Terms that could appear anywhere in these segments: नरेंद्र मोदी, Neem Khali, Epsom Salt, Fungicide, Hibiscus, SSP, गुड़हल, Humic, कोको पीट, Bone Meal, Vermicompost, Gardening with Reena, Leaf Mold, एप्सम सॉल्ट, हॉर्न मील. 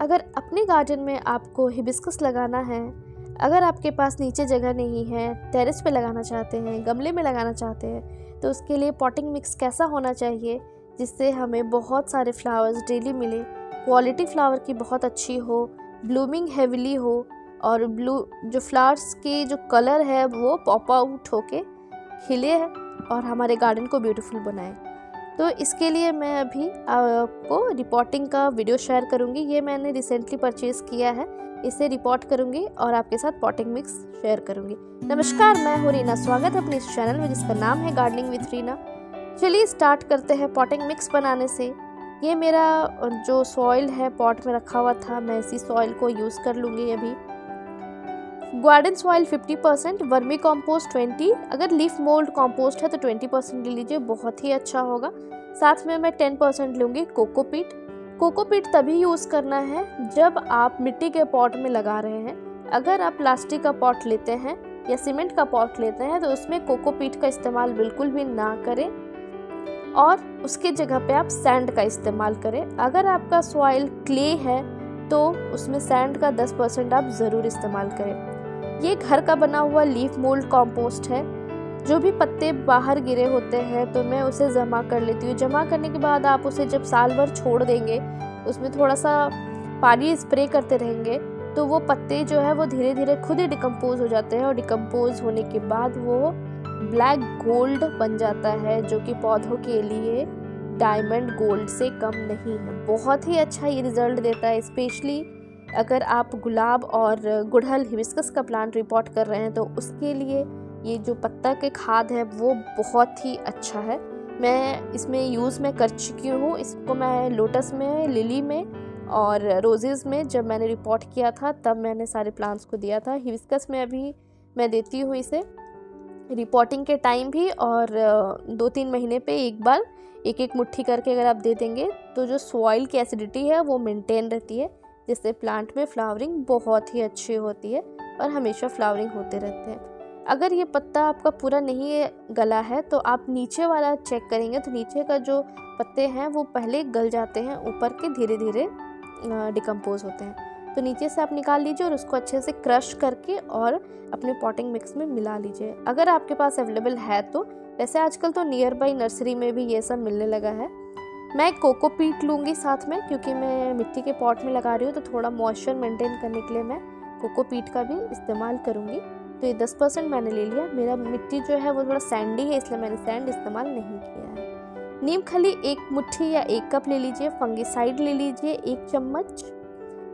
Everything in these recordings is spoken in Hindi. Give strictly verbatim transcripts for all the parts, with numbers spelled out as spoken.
अगर अपने गार्डन में आपको हिबिस्कस लगाना है, अगर आपके पास नीचे जगह नहीं है, टेरेस पे लगाना चाहते हैं, गमले में लगाना चाहते हैं, तो उसके लिए पॉटिंग मिक्स कैसा होना चाहिए जिससे हमें बहुत सारे फ्लावर्स डेली मिले, क्वालिटी फ्लावर की बहुत अच्छी हो, ब्लूमिंग हेविली हो और ब्लू जो फ्लावर्स की जो कलर है वो पॉप आउट होके खिले और हमारे गार्डन को ब्यूटीफुल बनाए। तो इसके लिए मैं अभी आपको रिपोर्टिंग का वीडियो शेयर करूंगी। ये मैंने रिसेंटली परचेज़ किया है, इसे रिपोर्ट करूंगी और आपके साथ पॉटिंग मिक्स शेयर करूंगी। नमस्कार, मैं हूँ रीना, स्वागत है अपने इस चैनल में जिसका नाम है गार्डनिंग विथ रीना। चलिए स्टार्ट करते हैं पॉटिंग मिक्स बनाने से। ये मेरा जो सॉइल है पॉट में रखा हुआ था, मैं इसी सॉइल को यूज़ कर लूँगी। अभी garden soil fifty percent, vermi compost twenty, अगर लीफ मोल्ड कॉम्पोस्ट है तो ट्वेंटी परसेंट ले लीजिए, बहुत ही अच्छा होगा। साथ में मैं टेन परसेंट लूँगी कोको पीट। कोको पीट तभी यूज़ करना है जब आप मिट्टी के पॉट में लगा रहे हैं। अगर आप प्लास्टिक का पॉट लेते हैं या सीमेंट का पॉट लेते हैं तो उसमें कोको पीट का इस्तेमाल बिल्कुल भी ना करें और उसके जगह पे आप सैंड का इस्तेमाल करें। अगर आपका सॉइल क्ले है तो उसमें सैंड का टेन परसेंट आप ज़रूर इस्तेमाल करें। ये घर का बना हुआ लीफ मोल्ड कॉम्पोस्ट है। जो भी पत्ते बाहर गिरे होते हैं तो मैं उसे जमा कर लेती हूँ। जमा करने के बाद आप उसे जब साल भर छोड़ देंगे, उसमें थोड़ा सा पानी स्प्रे करते रहेंगे तो वो पत्ते जो है वो धीरे धीरे खुद ही डिकम्पोज हो जाते हैं और डिकम्पोज होने के बाद वो ब्लैक गोल्ड बन जाता है, जो कि पौधों के लिए डायमंड गोल्ड से कम नहीं है। बहुत ही अच्छा ये रिज़ल्ट देता है, स्पेशली अगर आप गुलाब और गुड़हल हिबिस्कस का प्लांट रिपोर्ट कर रहे हैं तो उसके लिए ये जो पत्ता के खाद है वो बहुत ही अच्छा है। मैं इसमें यूज़ में कर चुकी हूँ। इसको मैं लोटस में, लिली में और रोजेज़ में जब मैंने रिपोर्ट किया था तब मैंने सारे प्लांट्स को दिया था। हिबिस्कस में अभी मैं देती हूँ इसे रिपोर्टिंग के टाइम भी, और दो तीन महीने पे एक बार एक एक मुट्ठी करके अगर आप दे देंगे तो जो सॉइल की एसिडिटी है वो मेंटेन रहती है, जिससे प्लांट में फ्लावरिंग बहुत ही अच्छी होती है और हमेशा फ्लावरिंग होते रहते हैं। अगर ये पत्ता आपका पूरा नहीं गला है तो आप नीचे वाला चेक करेंगे तो नीचे का जो पत्ते हैं वो पहले गल जाते हैं, ऊपर के धीरे धीरे डिकम्पोज होते हैं। तो नीचे से आप निकाल लीजिए और उसको अच्छे से क्रश करके और अपने पॉटिंग मिक्स में मिला लीजिए, अगर आपके पास अवेलेबल है तो। वैसे आजकल तो नियर बाई नर्सरी में भी ये सब मिलने लगा है। मैं कोको पीट लूँगी साथ में, क्योंकि मैं मिट्टी के पॉट में लगा रही हूँ तो थोड़ा मॉइस्चर मेंटेन करने के लिए मैं कोको पीट का भी इस्तेमाल करूँगी। तो ये टेन परसेंट मैंने ले लिया। मेरा मिट्टी जो है वो थोड़ा सैंडी है, इसलिए मैंने सैंड इस्तेमाल नहीं किया है। नीम खली एक मुट्ठी या एक कप ले लीजिए। फंगीसाइड ले लीजिए एक चम्मच,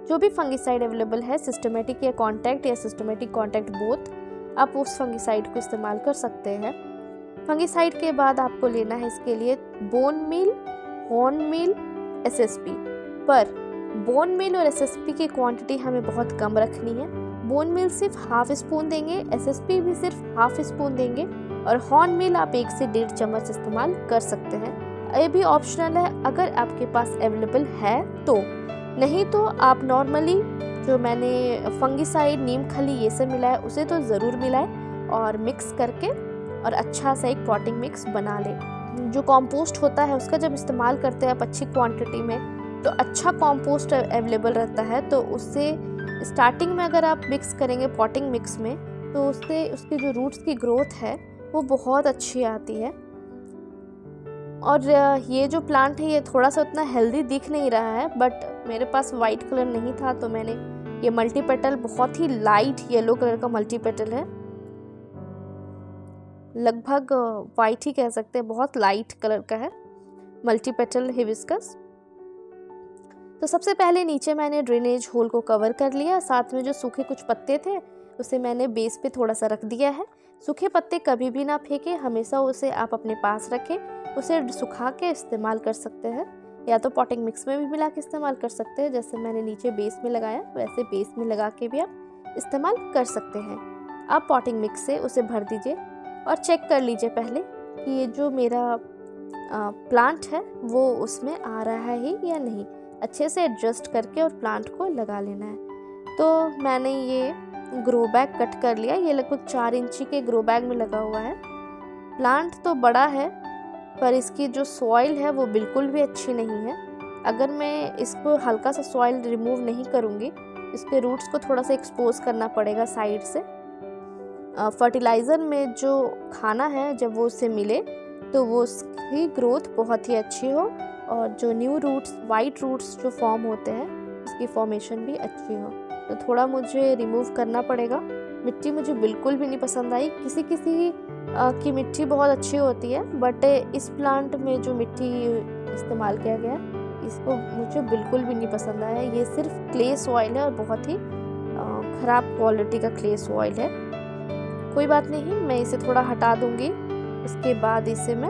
जो भी फंगीसाइड अवेलेबल है, सिस्टमेटिक या कॉन्टैक्ट या सिस्टमेटिक कॉन्टैक्ट बोथ, आप उस फंगीसाइड को इस्तेमाल कर सकते हैं। फंगीसाइड के बाद आपको लेना है इसके लिए bone meal, हॉर्न मील, S S P. पर बोन मील और एस एस पी की क्वांटिटी हमें बहुत कम रखनी है। बोन मील सिर्फ हाफ स्पून देंगे, एस एस पी भी सिर्फ हाफ स्पून देंगे और हॉर्न मील आप एक से डेढ़ चम्मच इस्तेमाल कर सकते हैं। ये भी ऑप्शनल है अगर आपके पास अवेलेबल है तो, नहीं तो आप नॉर्मली जो मैंने फंगिसाइड, नीम खली ये सब मिलाया उसे तो ज़रूर मिलाएं और मिक्स करके और अच्छा सा एक पॉटिंग मिक्स बना लें। जो कॉम्पोस्ट होता है उसका जब इस्तेमाल करते हैं आप अच्छी क्वांटिटी में तो अच्छा कॉम्पोस्ट अवेलेबल रहता है, तो उससे स्टार्टिंग में अगर आप मिक्स करेंगे पॉटिंग मिक्स में तो उससे उसके जो रूट्स की ग्रोथ है वो बहुत अच्छी आती है। और ये जो प्लांट है ये थोड़ा सा उतना हेल्दी दिख नहीं रहा है, बट मेरे पास वाइट कलर नहीं था तो मैंने ये मल्टी पेटल, बहुत ही लाइट येलो कलर का मल्टी पेटल है, लगभग वाइट ही कह सकते हैं, बहुत लाइट कलर का है मल्टी पेटल हिबिस्कस। तो सबसे पहले नीचे मैंने ड्रेनेज होल को कवर कर लिया। साथ में जो सूखे कुछ पत्ते थे उसे मैंने बेस पे थोड़ा सा रख दिया है। सूखे पत्ते कभी भी ना फेंकें, हमेशा उसे आप अपने पास रखें, उसे सुखा के इस्तेमाल कर सकते हैं या तो पॉटिंग मिक्स में भी मिला के इस्तेमाल कर सकते हैं। जैसे मैंने नीचे बेस में लगाया वैसे बेस में लगा के भी आप इस्तेमाल कर सकते हैं। आप पॉटिंग मिक्स से उसे भर दीजिए और चेक कर लीजिए पहले कि ये जो मेरा आ, प्लांट है वो उसमें आ रहा है या नहीं। अच्छे से एडजस्ट करके और प्लांट को लगा लेना है। तो मैंने ये ग्रो बैग कट कर लिया, ये लगभग चार इंची के ग्रो बैग में लगा हुआ है। प्लांट तो बड़ा है पर इसकी जो सॉइल है वो बिल्कुल भी अच्छी नहीं है। अगर मैं इसको हल्का सा सॉइल रिमूव नहीं करूँगी, इसके रूट्स को थोड़ा सा एक्सपोज करना पड़ेगा साइड से। फर्टिलाइज़र में जो खाना है जब वो उससे मिले तो वो उसकी ग्रोथ बहुत ही अच्छी हो और जो न्यू रूट्स, वाइट रूट्स जो फॉर्म होते हैं उसकी फॉर्मेशन भी अच्छी हो। तो थोड़ा मुझे रिमूव करना पड़ेगा। मिट्टी मुझे बिल्कुल भी नहीं पसंद आई। किसी किसी की मिट्टी बहुत अच्छी होती है, बट इस प्लांट में जो मिट्टी इस्तेमाल किया गया इसको मुझे बिल्कुल भी नहीं पसंद आया। ये सिर्फ क्ले सॉइल है और बहुत ही ख़राब क्वालिटी का क्ले सॉइल है। कोई बात नहीं, मैं इसे थोड़ा हटा दूँगी। उसके बाद इसे मैं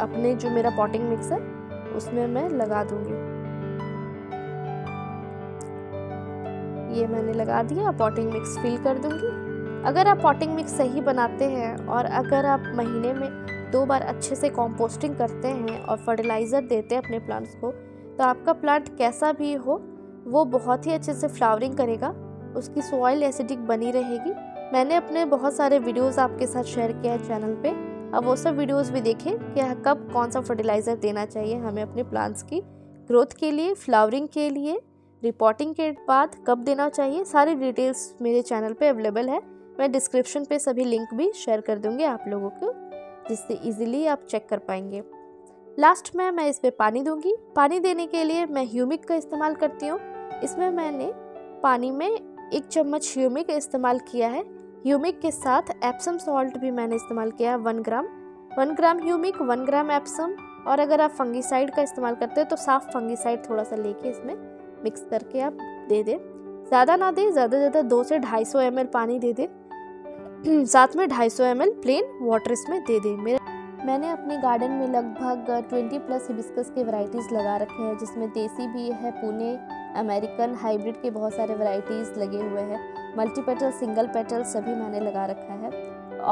अपने जो मेरा पॉटिंग मिक्स है उसमें मैं लगा दूँगी। ये मैंने लगा दिया, पॉटिंग मिक्स फिल कर दूँगी। अगर आप पॉटिंग मिक्स सही बनाते हैं और अगर आप महीने में दो बार अच्छे से कॉम्पोस्टिंग करते हैं और फर्टिलाइज़र देते हैं अपने प्लांट्स को, तो आपका प्लांट कैसा भी हो वो बहुत ही अच्छे से फ्लावरिंग करेगा, उसकी सॉइल एसिडिक बनी रहेगी। मैंने अपने बहुत सारे वीडियोस आपके साथ शेयर किया है चैनल पे, अब वो सब वीडियोस भी देखें कि कब कौन सा फर्टिलाइज़र देना चाहिए हमें अपने प्लांट्स की ग्रोथ के लिए, फ्लावरिंग के लिए, रिपोर्टिंग के बाद कब देना चाहिए। सारी डिटेल्स मेरे चैनल पे अवेलेबल है। मैं डिस्क्रिप्शन पे सभी लिंक भी शेयर कर दूँगी आप लोगों को, जिससे ईजिली आप चेक कर पाएंगे। लास्ट में मैं इस पर पानी दूँगी। पानी देने के लिए मैं ह्यूमिक का इस्तेमाल करती हूँ। इसमें मैंने पानी में एक चम्मच ह्यूमिक इस्तेमाल किया है। ह्यूमिक के साथ एप्सम सॉल्ट भी मैंने इस्तेमाल किया, one gram. One gram humic, one gram Epsom. और अगर आप फंगीसाइड का इस्तेमाल करते हैं तो साफ फंगीसाइड थोड़ा सा लेके इसमें मिक्स करके आप दे दें। ज़्यादा ना दें, ज़्यादा ज़्यादा दो से ढाई सौ एम एल पानी दे दें। साथ में ढाई सौ एम एल प्लेन वाटर इसमें दे दें। मेरा मैंने अपने गार्डन में लगभग ट्वेंटी प्लस हिबिस्कस के वैरायटीज़ लगा रखे हैं, जिसमें देसी भी है, पुणे, अमेरिकन, हाइब्रिड के बहुत सारे वैरायटीज़ लगे हुए हैं। मल्टी पेटल, सिंगल पेटल सभी मैंने लगा रखा है।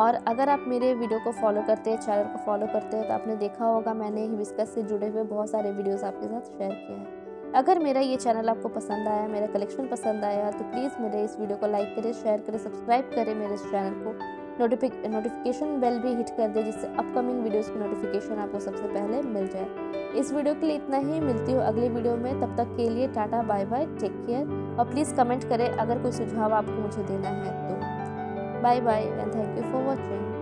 और अगर आप मेरे वीडियो को फॉलो करते हैं, चैनल को फॉलो करते हैं, तो आपने देखा होगा मैंने हिबिस्कस से जुड़े हुए बहुत सारे वीडियोस आपके साथ शेयर किए हैं। अगर मेरा ये चैनल आपको पसंद आया, मेरा कलेक्शन पसंद आया, तो प्लीज़ मेरे इस वीडियो को लाइक करें, शेयर करें, सब्सक्राइब करें मेरे इस चैनल को। नोटिफिक नोटिफिकेशन बेल भी हिट कर दें, जिससे अपकमिंग वीडियोज़ की नोटिफिकेशन आपको सबसे पहले मिल जाए। इस वीडियो के लिए इतना ही। मिलती हूँ अगले वीडियो में, तब तक के लिए tata, bye bye, take care. और प्लीज़ कमेंट करें अगर कोई सुझाव आपको मुझे देना है तो। Bye bye and thank you for watching.